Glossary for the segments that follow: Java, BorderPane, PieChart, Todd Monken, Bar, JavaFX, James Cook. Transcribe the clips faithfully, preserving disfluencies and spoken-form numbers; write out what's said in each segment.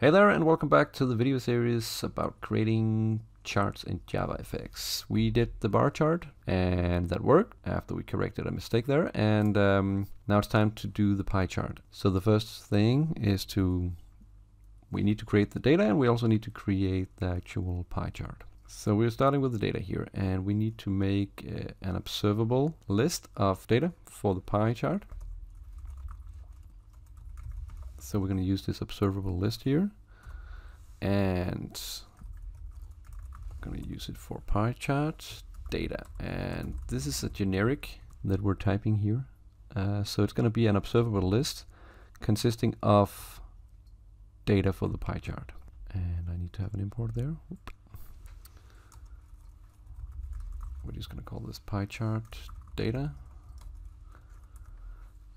Hey there, and welcome back to the video series about creating charts in JavaFX. We did the bar chart, and that worked after we corrected a mistake there. And um, now it's time to do the pie chart. So the first thing is to we need to create the data, and we also need to create the actual pie chart. So we're starting with the data here, and we need to make uh, an observable list of data for the pie chart. So we're going to use this observable list here, and I'm going to use it for pie chart data. And this is a generic that we're typing here. Uh, so it's going to be an observable list consisting of data for the pie chart. And I need to have an import there. We're just going to call this pie chart data.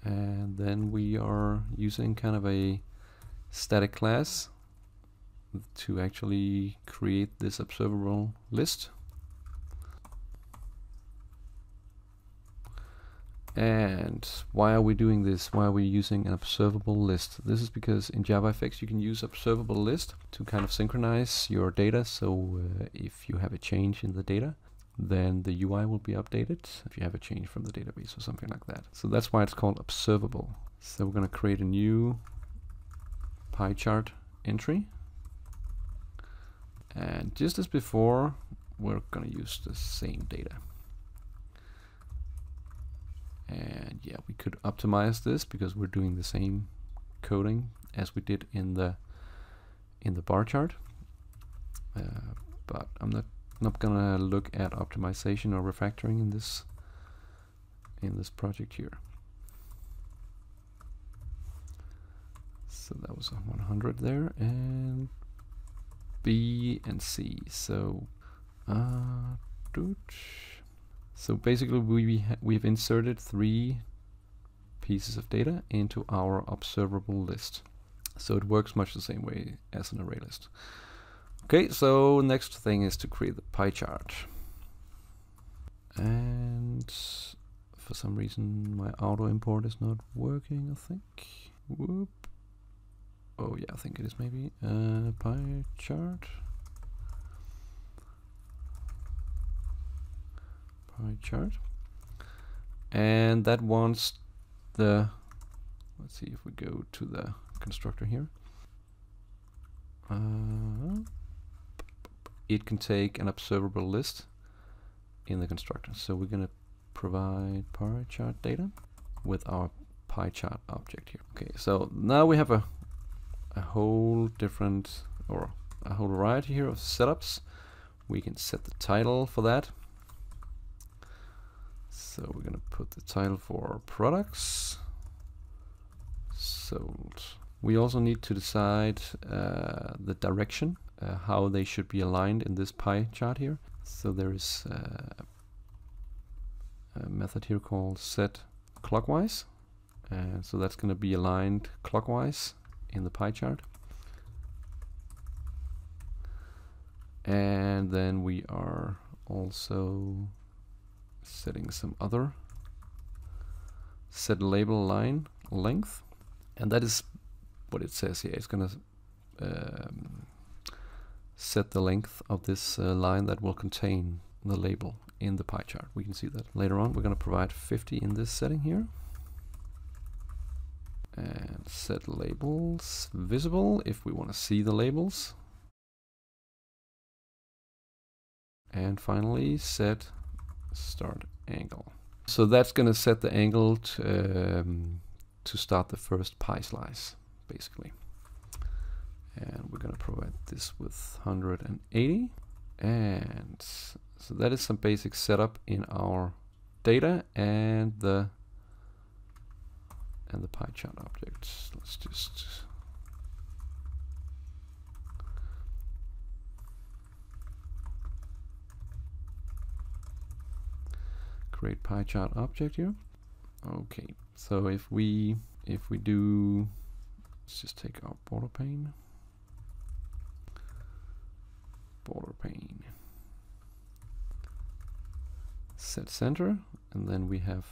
And then we are using kind of a static class to actually create this observable list. And why are we doing this? Why are we using an observable list? This is because in JavaFX you can use observable list to kind of synchronize your data. So uh, if you have a change in the data, then the U I will be updated if you have a change from the database or something like that. So that's why it's called observable. So we're going to create a new pie chart entry. And just as before, we're going to use the same data. And yeah, we could optimize this because we're doing the same coding as we did in the in the bar chart. Uh, but I'm not Not gonna look at optimization or refactoring in this in this project here. So that was a one hundred there, and B and C. So, uh, so basically we ha we've inserted three pieces of data into our observable list. So it works much the same way as an array list. Okay, so next thing is to create the pie chart. And for some reason my auto import is not working, I think. Whoop. Oh yeah, I think it is maybe. Uh, pie chart. Pie chart. And that wants the, let's see if we go to the constructor here. Uh, It can take an observable list in the constructor. So we're going to provide pie chart data with our pie chart object here. Okay, so now we have a, a whole different or a whole variety here of setups. We can set the title for that. So we're going to put the title for products sold. We also need to decide uh, the direction, uh, how they should be aligned in this pie chart here. So there is uh, a method here called set clockwise, and so that's going to be aligned clockwise in the pie chart. And then we are also setting some other set label line length, and that is what it says here. It's going to um, set the length of this uh, line that will contain the label in the pie chart. We can see that later on. We're going to provide fifty in this setting here. And set labels visible if we want to see the labels. And finally set start angle. So that's going to set the angle to, um, to start the first pie slice, basically. And we're going to provide this with one hundred eighty. And so that is some basic setup in our data and the and the pie chart object. Let's just create pie chart object here. Okay, so if we if we do let's just take our BorderPane. BorderPane. Set center, and then we have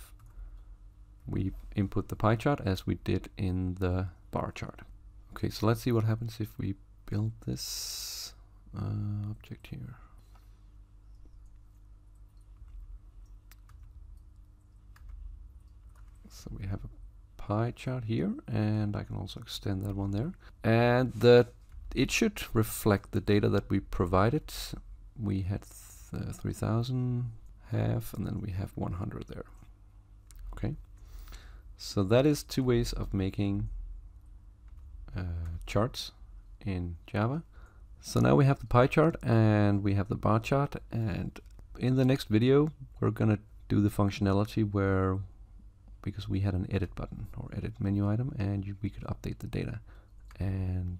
we input the pie chart as we did in the bar chart. Okay, so let's see what happens if we build this uh, object here. So we have a pie chart here, and I can also extend that one there. And that it should reflect the data that we provided. We had th three thousand, half, and then we have one hundred there. Okay. So that is two ways of making uh, charts in Java. So now we have the pie chart and we have the bar chart, and in the next video we're gonna do the functionality where, because we had an edit button or edit menu item, and you, we could update the data, and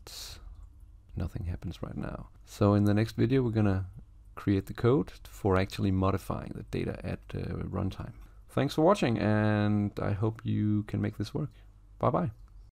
nothing happens right now. So in the next video we're gonna create the code for actually modifying the data at uh, runtime. Thanks for watching, and I hope you can make this work. Bye bye.